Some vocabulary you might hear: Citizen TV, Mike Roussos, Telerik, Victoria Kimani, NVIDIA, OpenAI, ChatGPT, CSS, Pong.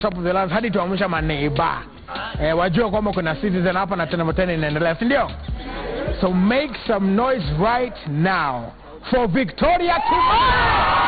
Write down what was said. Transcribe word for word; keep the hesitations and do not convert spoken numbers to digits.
Top of the land hadi tuamsha maneiba eh, wajua kwamba kuna citizen hapa na tenamoteni inaendelea, si ndio? So make some noise right now for Victoria Kimani.